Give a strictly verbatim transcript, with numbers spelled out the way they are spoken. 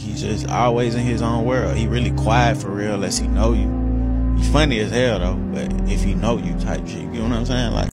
He's just always in his own world. He really quiet for real unless he know you. He's funny as hell though, but if he know you type shit, you know what I'm saying? Like.